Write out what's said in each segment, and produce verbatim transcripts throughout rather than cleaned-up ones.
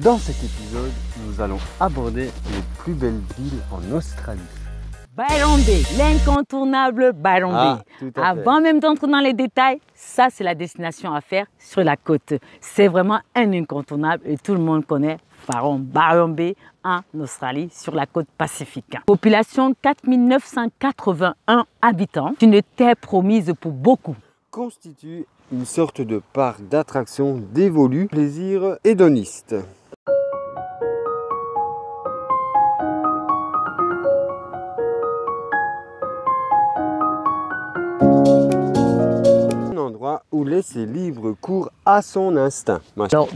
Dans cet épisode, nous allons aborder les plus belles villes en Australie. Byron Bay, l'incontournable Byron Bay. Ah, Avant même d'entrer dans les détails, ça c'est la destination à faire sur la côte. C'est vraiment un incontournable et tout le monde connaît Byron Bay en Australie, sur la côte pacifique. Population quatre mille neuf cent quatre-vingt-un habitants, une terre promise pour beaucoup. Constitue une sorte de parc d'attractions dévolu, plaisir hédoniste. Où laisser libre cours à son instinct. Alors,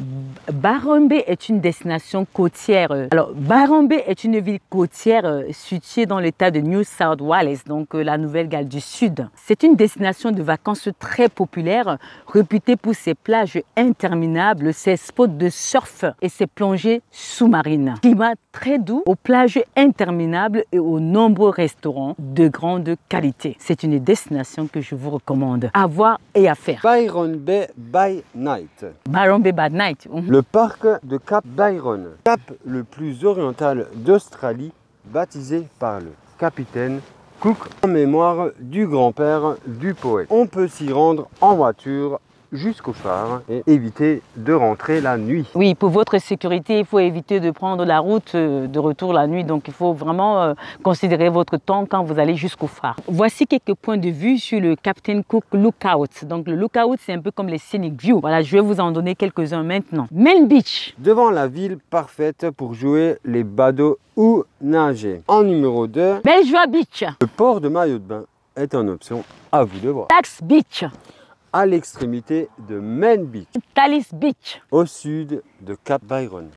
Byron Bay est une destination côtière. Alors, Byron Bay est une ville côtière située dans l'état de New South Wales, donc la Nouvelle-Galles du Sud. C'est une destination de vacances très populaire, réputée pour ses plages interminables, ses spots de surf et ses plongées sous-marines. Climat très doux, aux plages interminables et aux nombreux restaurants de grande qualité. C'est une destination que je vous recommande à voir et à faire. Byron Bay by Night. Byron Bay by Night. Mmh. Le parc de Cap Byron, cap le plus oriental d'Australie, baptisé par le capitaine Cook en mémoire du grand-père du poète. On peut s'y rendre en voiture jusqu'au phare et éviter de rentrer la nuit. Oui, pour votre sécurité, il faut éviter de prendre la route de retour la nuit. Donc, il faut vraiment euh, considérer votre temps quand vous allez jusqu'au phare. Voici quelques points de vue sur le Captain Cook Lookout. Donc, le Lookout, c'est un peu comme les Scenic View. Voilà, je vais vous en donner quelques-uns maintenant. Main Beach. Devant la ville parfaite pour jouer les badauds ou nager. En numéro deux, Bellejoie Beach. Le port de maillot de bain est une option, à vous de voir. Tax Beach. À l'extrémité de Main Beach, Tallow Beach, au sud de Cap Byron.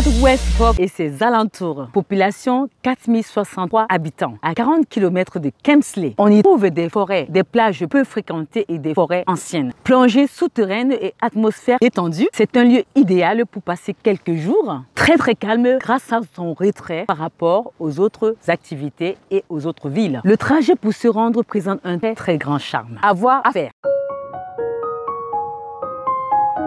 Southwest Fork et ses alentours. Population quatre mille soixante-trois habitants. À quarante kilomètres de Kemsley, on y trouve des forêts, des plages peu fréquentées et des forêts anciennes. Plongée souterraine et atmosphère détendue, c'est un lieu idéal pour passer quelques jours. Très très calme grâce à son retrait par rapport aux autres activités et aux autres villes. Le trajet pour se rendre présente un très très grand charme. À voir, à faire.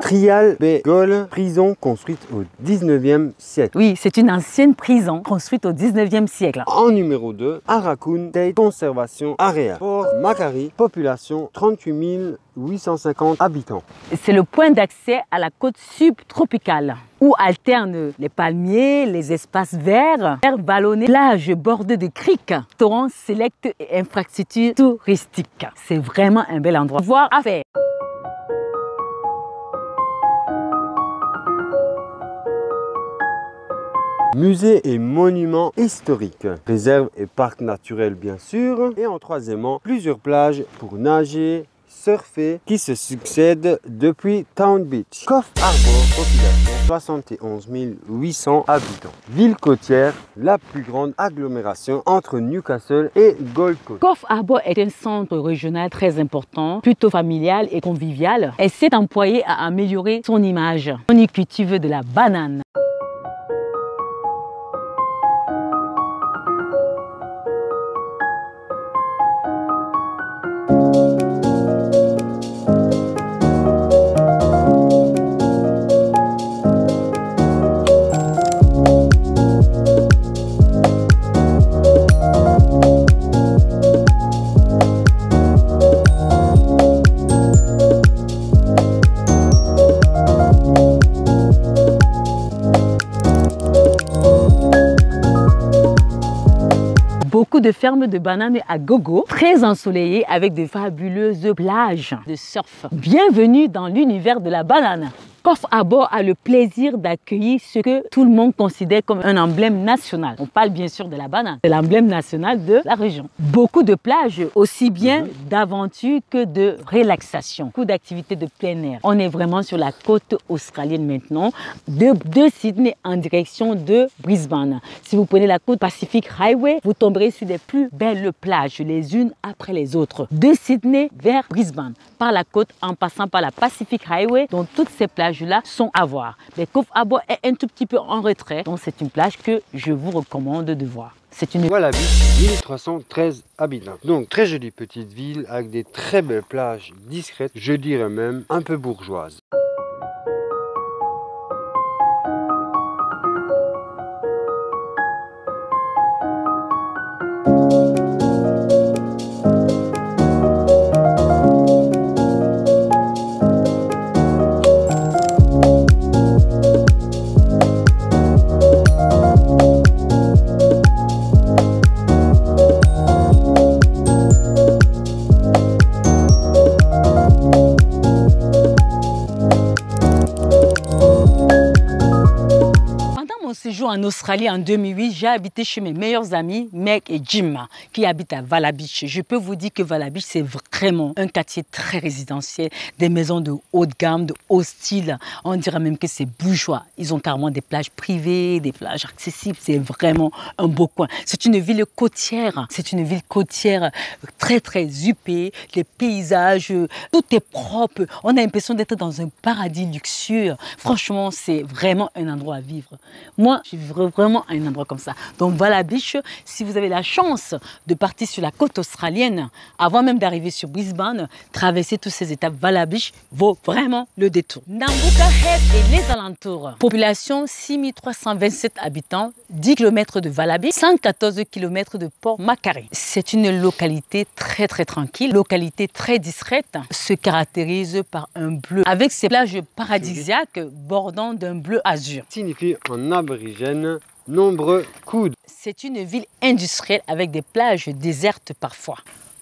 Trial Bay Gaol, prison construite au dix-neuvième siècle. Oui, c'est une ancienne prison construite au dix-neuvième siècle. En numéro deux, Arakoon Conservation Area. Port Macquarie, population trente-huit mille huit cent cinquante habitants. C'est le point d'accès à la côte subtropicale où alternent les palmiers, les espaces verts, terres vallonnées, plages bordées de criques, torrents select et infrastructures touristiques. C'est vraiment un bel endroit. Voir à faire. Musées et monuments historiques, réserves et parcs naturels bien sûr, et en troisièmement, plusieurs plages pour nager, surfer, qui se succèdent depuis Town Beach. Coffs Harbour, population soixante et onze mille huit cents habitants. Ville côtière, la plus grande agglomération entre Newcastle et Gold Coast. Coffs Harbour est un centre régional très important, plutôt familial et convivial, et s'est employé à améliorer son image. On y cultive de la banane. De ferme de bananes à gogo, très ensoleillée avec de fabuleuses plages de surf. Bienvenue dans l'univers de la banane. Coffs Harbour a le plaisir d'accueillir ce que tout le monde considère comme un emblème national. On parle bien sûr de la banane, c'est l'emblème national de la région. Beaucoup de plages, aussi bien d'aventure que de relaxation. Beaucoup d'activités de plein air. On est vraiment sur la côte australienne maintenant, de, de Sydney en direction de Brisbane. Si vous prenez la côte Pacific Highway, vous tomberez sur des plus belles plages, les unes après les autres. De Sydney vers Brisbane, par la côte en passant par la Pacific Highway, dont toutes ces plages plages-là sont à voir. Mais Coffs Harbour est un tout petit peu en retrait, donc c'est une plage que je vous recommande de voir. C'est une Valla Beach, mille trois cent treize habitants. Donc très jolie petite ville avec des très belles plages discrètes, je dirais même un peu bourgeoises. En Australie en deux mille huit, j'ai habité chez mes meilleurs amis, Meg et Jim, qui habitent à Valla Beach. Je peux vous dire que Valla Beach, c'est vraiment un quartier très résidentiel, des maisons de haut de gamme, de haut style. On dirait même que c'est bourgeois. Ils ont carrément des plages privées, des plages accessibles. C'est vraiment un beau coin. C'est une ville côtière. C'est une ville côtière très, très huppée. Les paysages, tout est propre. On a l'impression d'être dans un paradis luxueux. Franchement, c'est vraiment un endroit à vivre. Moi, je vivre vraiment à un endroit comme ça. Donc Valla Beach, si vous avez la chance de partir sur la côte australienne, avant même d'arriver sur Brisbane, traverser toutes ces étapes, Valla Beach vaut vraiment le détour. Nambuka Head et les alentours. Population six mille trois cent vingt-sept habitants, dix kilomètres de Valla Beach, cent quatorze kilomètres de Port Macquarie. C'est une localité très très tranquille, localité très discrète, se caractérise par un bleu, avec ses plages paradisiaques bordant d'un bleu azur. Signifie en abrégé nombreux coudes. C'est une ville industrielle avec des plages désertes parfois.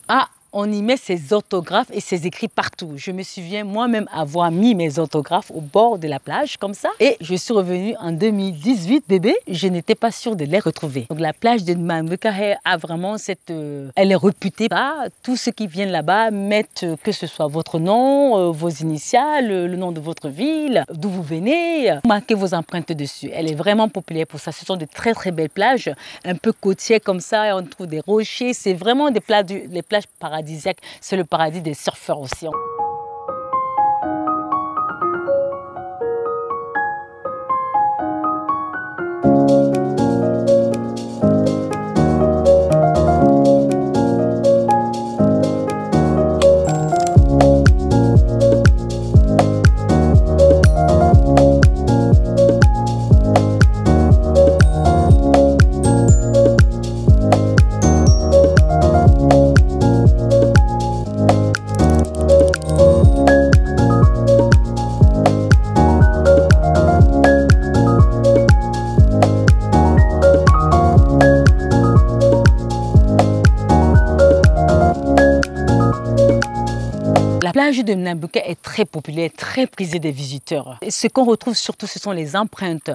Ah, on y met ses orthographes et ses écrits partout. Je me souviens moi-même avoir mis mes orthographes au bord de la plage comme ça. Et je suis revenue en deux mille dix-huit, bébé. Je n'étais pas sûre de les retrouver. Donc la plage de Nambuka a vraiment cette... Euh, elle est réputée par tous ceux qui viennent là-bas mettent euh, que ce soit votre nom, euh, vos initiales, euh, le nom de votre ville, d'où vous venez. Euh, marquez vos empreintes dessus. Elle est vraiment populaire pour ça. Ce sont de très très belles plages, un peu côtières comme ça. On trouve des rochers. C'est vraiment des plages, les plages paradisiaques. C'est le paradis des surfeurs aussi. La plage de Nambucca est très populaire, très prisée des visiteurs. Et ce qu'on retrouve surtout, ce sont les empreintes.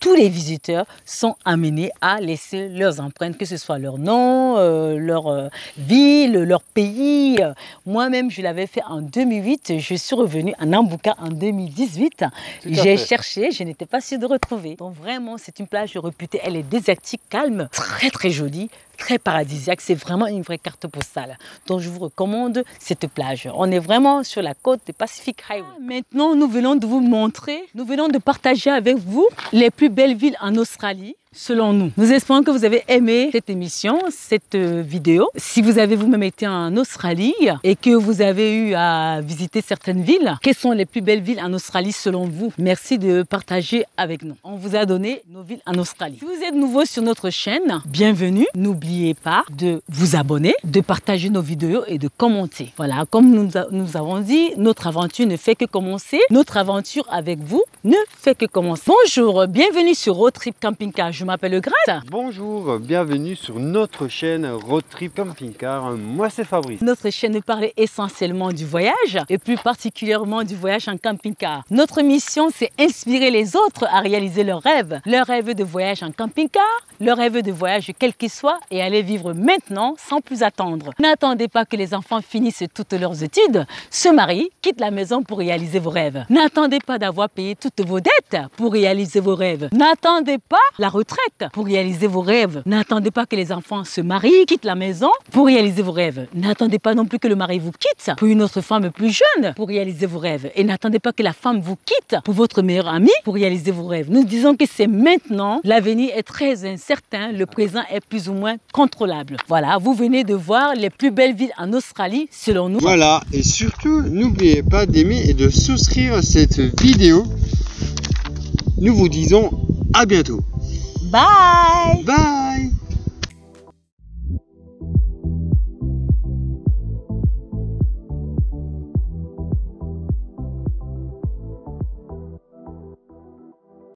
Tous les visiteurs sont amenés à laisser leurs empreintes, que ce soit leur nom, euh, leur euh, ville, leur pays. Moi-même, je l'avais fait en deux mille huit. Je suis revenue à Nambucca en deux mille dix-huit. J'ai cherché, je n'étais pas sûre de retrouver. Donc vraiment, c'est une plage réputée. Elle est désertique, calme, très très jolie, très paradisiaque. C'est vraiment une vraie carte postale. Donc je vous recommande cette plage. On est vraiment sur la côte de Pacific Highway. Maintenant, nous venons de vous montrer, nous venons de partager avec vous les plus belle ville en Australie, selon nous. Nous espérons que vous avez aimé cette émission, cette vidéo. Si vous avez vous-même été en Australie et que vous avez eu à visiter certaines villes, quelles sont les plus belles villes en Australie selon vous? Merci de partager avec nous. On vous a donné nos villes en Australie. Si vous êtes nouveau sur notre chaîne, bienvenue. N'oubliez pas de vous abonner, de partager nos vidéos et de commenter. Voilà, comme nous, nous avons dit, notre aventure ne fait que commencer. Notre aventure avec vous ne fait que commencer. Bonjour, bienvenue sur Road Trip Camping Car. Je m'appelle le Grade. Bonjour, bienvenue sur notre chaîne Road Trip Camping Car. Moi, c'est Fabrice. Notre chaîne parle essentiellement du voyage et plus particulièrement du voyage en camping-car. Notre mission, c'est inspirer les autres à réaliser leurs rêves. Leurs rêves de voyage en camping-car, leurs rêves de voyage quel qu'il soit et aller vivre maintenant sans plus attendre. N'attendez pas que les enfants finissent toutes leurs études, se marient, quittent la maison pour réaliser vos rêves. N'attendez pas d'avoir payé toutes vos dettes pour réaliser vos rêves. N'attendez pas la retraite retraite pour réaliser vos rêves. N'attendez pas que les enfants se marient, quittent la maison pour réaliser vos rêves. N'attendez pas non plus que le mari vous quitte pour une autre femme plus jeune pour réaliser vos rêves. Et n'attendez pas que la femme vous quitte pour votre meilleur ami pour réaliser vos rêves. Nous disons que c'est maintenant. L'avenir est très incertain. Le présent est plus ou moins contrôlable. Voilà, vous venez de voir les plus belles villes en Australie, selon nous. Voilà, et surtout, n'oubliez pas d'aimer et de souscrire à cette vidéo. Nous vous disons à bientôt. Bye. Bye.